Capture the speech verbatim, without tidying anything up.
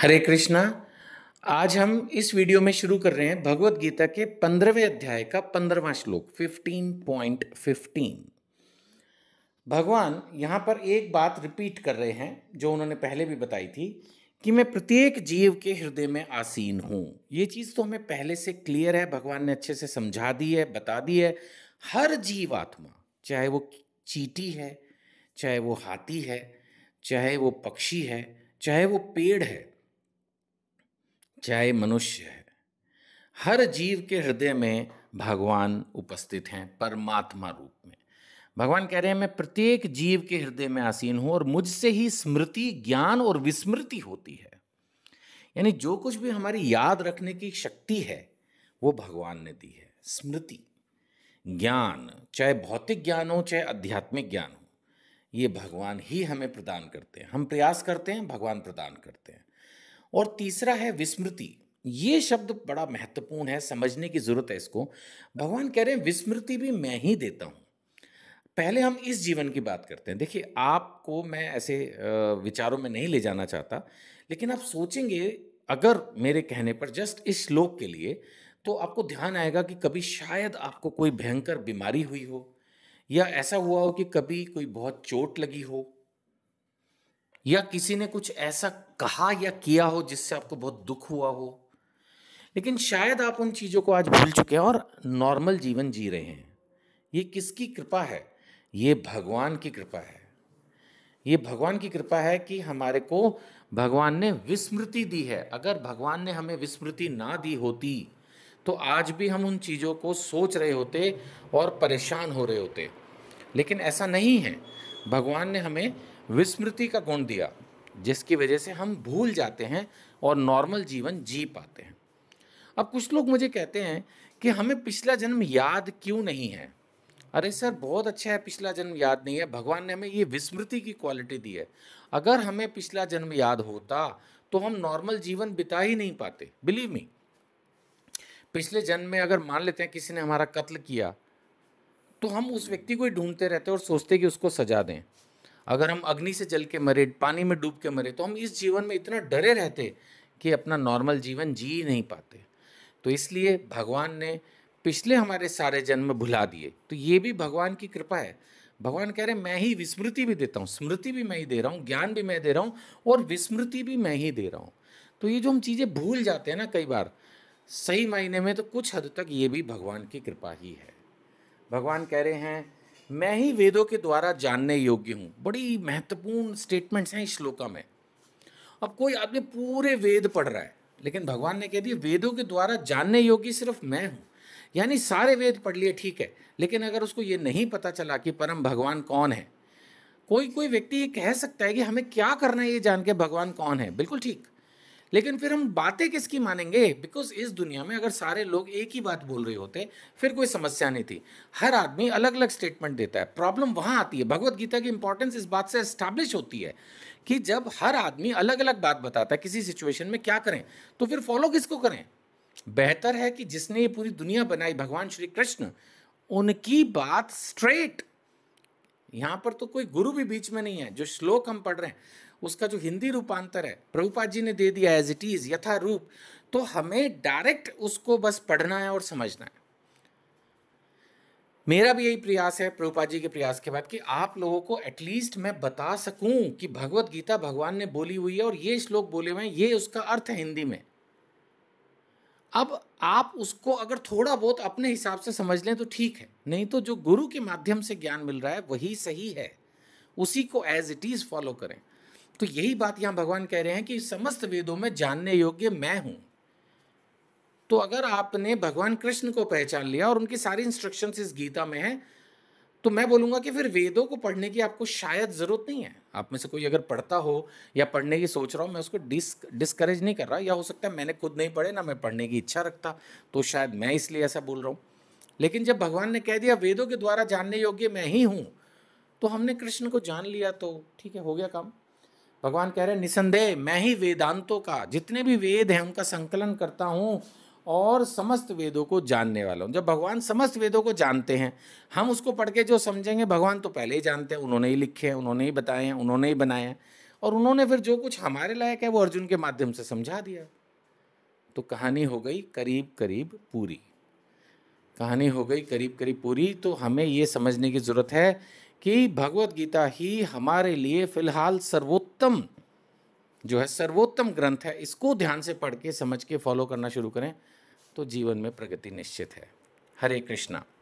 हरे कृष्णा। आज हम इस वीडियो में शुरू कर रहे हैं भगवद गीता के पंद्रहवें अध्याय का पंद्रहवां श्लोक पंद्रह पॉइंट पंद्रह। भगवान यहाँ पर एक बात रिपीट कर रहे हैं जो उन्होंने पहले भी बताई थी कि मैं प्रत्येक जीव के हृदय में आसीन हूँ। ये चीज़ तो हमें पहले से क्लियर है, भगवान ने अच्छे से समझा दी है, बता दी है। हर जीवात्मा, चाहे वो चींटी है, चाहे वो हाथी है, चाहे वो पक्षी है, चाहे वो पेड़ है, चाहे मनुष्य है, हर जीव के हृदय में भगवान उपस्थित हैं परमात्मा रूप में। भगवान कह रहे हैं मैं प्रत्येक जीव के हृदय में आसीन हूँ और मुझसे ही स्मृति, ज्ञान और विस्मृति होती है। यानी जो कुछ भी हमारी याद रखने की शक्ति है वो भगवान ने दी है। स्मृति, ज्ञान, चाहे भौतिक ज्ञान हो चाहे आध्यात्मिक ज्ञान हो, ये भगवान ही हमें प्रदान करते हैं। हम प्रयास करते हैं, भगवान प्रदान करते हैं। और तीसरा है विस्मृति। ये शब्द बड़ा महत्वपूर्ण है, समझने की ज़रूरत है इसको। भगवान कह रहे हैं विस्मृति भी मैं ही देता हूँ। पहले हम इस जीवन की बात करते हैं। देखिए, आपको मैं ऐसे विचारों में नहीं ले जाना चाहता, लेकिन आप सोचेंगे अगर मेरे कहने पर जस्ट इस श्लोक के लिए, तो आपको ध्यान आएगा कि कभी शायद आपको कोई भयंकर बीमारी हुई हो, या ऐसा हुआ हो कि कभी कोई बहुत चोट लगी हो, या किसी ने कुछ ऐसा कहा या किया हो जिससे आपको बहुत दुख हुआ हो। लेकिन शायद आप उन चीज़ों को आज भूल चुके हैं और नॉर्मल जीवन जी रहे हैं। ये किसकी कृपा है? ये भगवान की कृपा है। ये भगवान की कृपा है कि हमारे को भगवान ने विस्मृति दी है। अगर भगवान ने हमें विस्मृति ना दी होती तो आज भी हम उन चीज़ों को सोच रहे होते और परेशान हो रहे होते। लेकिन ऐसा नहीं है। भगवान ने हमें विस्मृति का गुण दिया जिसकी वजह से हम भूल जाते हैं और नॉर्मल जीवन जी पाते हैं। अब कुछ लोग मुझे कहते हैं कि हमें पिछला जन्म याद क्यों नहीं है। अरे सर, बहुत अच्छा है पिछला जन्म याद नहीं है, भगवान ने हमें ये विस्मृति की क्वालिटी दी है। अगर हमें पिछला जन्म याद होता तो हम नॉर्मल जीवन बिता ही नहीं पाते। बिलीव मी, पिछले जन्म में अगर मान लेते हैं किसी ने हमारा कत्ल किया, तो हम उस व्यक्ति को ही ढूंढते रहते और सोचते कि उसको सजा दें। अगर हम अग्नि से जल के मरे, पानी में डूब के मरे, तो हम इस जीवन में इतना डरे रहते कि अपना नॉर्मल जीवन जी नहीं पाते। तो इसलिए भगवान ने पिछले हमारे सारे जन्म भुला दिए। तो ये भी भगवान की कृपा है। भगवान कह रहे हैं मैं ही विस्मृति भी देता हूँ, स्मृति भी मैं ही दे रहा हूँ, ज्ञान भी मैं दे रहा हूँ और विस्मृति भी मैं ही दे रहा हूँ। तो ये जो हम चीज़ें भूल जाते हैं ना कई बार, सही मायने में तो कुछ हद तक ये भी भगवान की कृपा ही है। भगवान कह रहे हैं मैं ही वेदों के द्वारा जानने योग्य हूँ। बड़ी महत्वपूर्ण स्टेटमेंट्स हैं इस श्लोका में। अब कोई आदमी पूरे वेद पढ़ रहा है, लेकिन भगवान ने कह दिया वेदों के द्वारा जानने योग्य सिर्फ मैं हूँ। यानी सारे वेद पढ़ लिए ठीक है, लेकिन अगर उसको ये नहीं पता चला कि परम भगवान कौन है, कोई कोई व्यक्ति ये कह सकता है कि हमें क्या करना है ये जान के भगवान कौन है, बिल्कुल ठीक। लेकिन फिर हम बातें किसकी मानेंगे? बिकॉज इस दुनिया में अगर सारे लोग एक ही बात बोल रहे होते फिर कोई समस्या नहीं थी। हर आदमी अलग अलग स्टेटमेंट देता है, प्रॉब्लम वहाँ आती है। भगवद गीता की इंपॉर्टेंस इस बात से एस्टैब्लिश होती है कि जब हर आदमी अलग अलग बात बताता है किसी सिचुएशन में क्या करें, तो फिर फॉलो किसको करें? बेहतर है कि जिसने ये पूरी दुनिया बनाई, भगवान श्री कृष्ण, उनकी बात स्ट्रेट। यहाँ पर तो कोई गुरु भी बीच में नहीं है। जो श्लोक हम पढ़ रहे हैं उसका जो हिंदी रूपांतर है प्रभुपाद जी ने दे दिया एज इट इज़, यथा रूप। तो हमें डायरेक्ट उसको बस पढ़ना है और समझना है। मेरा भी यही प्रयास है प्रभुपाद जी के प्रयास के बाद कि आप लोगों को एटलीस्ट मैं बता सकूं कि भगवद गीता भगवान ने बोली हुई है और ये श्लोक बोले हुए हैं, ये उसका अर्थ है हिंदी में। अब आप उसको अगर थोड़ा बहुत अपने हिसाब से समझ लें तो ठीक है, नहीं तो जो गुरु के माध्यम से ज्ञान मिल रहा है वही सही है, उसी को एज इट इज़ फॉलो करें। तो यही बात यहाँ भगवान कह रहे हैं कि समस्त वेदों में जानने योग्य मैं हूँ। तो अगर आपने भगवान कृष्ण को पहचान लिया और उनकी सारी इंस्ट्रक्शंस इस गीता में हैं, तो मैं बोलूँगा कि फिर वेदों को पढ़ने की आपको शायद ज़रूरत नहीं है। आप में से कोई अगर पढ़ता हो या पढ़ने की सोच रहा हो, मैं उसको डिस डिस्करेज नहीं कर रहा, या हो सकता है मैंने खुद नहीं पढ़े, ना मैं पढ़ने की इच्छा रखता, तो शायद मैं इसलिए ऐसा बोल रहा हूँ। लेकिन जब भगवान ने कह दिया वेदों के द्वारा जानने योग्य मैं ही हूँ, तो हमने कृष्ण को जान लिया तो ठीक है, हो गया काम। भगवान कह रहे हैं निसंदेह मैं ही वेदांतों का, जितने भी वेद हैं उनका संकलन करता हूँ और समस्त वेदों को जानने वाला हूँ। जब भगवान समस्त वेदों को जानते हैं, हम उसको पढ़ के जो समझेंगे भगवान तो पहले ही जानते हैं, उन्होंने ही लिखे हैं, उन्होंने ही बताए हैं, उन्होंने ही बनाए हैं। और उन्होंने फिर जो कुछ हमारे लायक है वो अर्जुन के माध्यम से समझा दिया। तो कहानी हो गई करीब करीब पूरी। कहानी हो गई करीब करीब पूरी। तो हमें ये समझने की ज़रूरत है कि भगवद गीता ही हमारे लिए फ़िलहाल सर्वोत्तम जो है सर्वोत्तम ग्रंथ है। इसको ध्यान से पढ़ के समझ के फॉलो करना शुरू करें तो जीवन में प्रगति निश्चित है। हरे कृष्णा।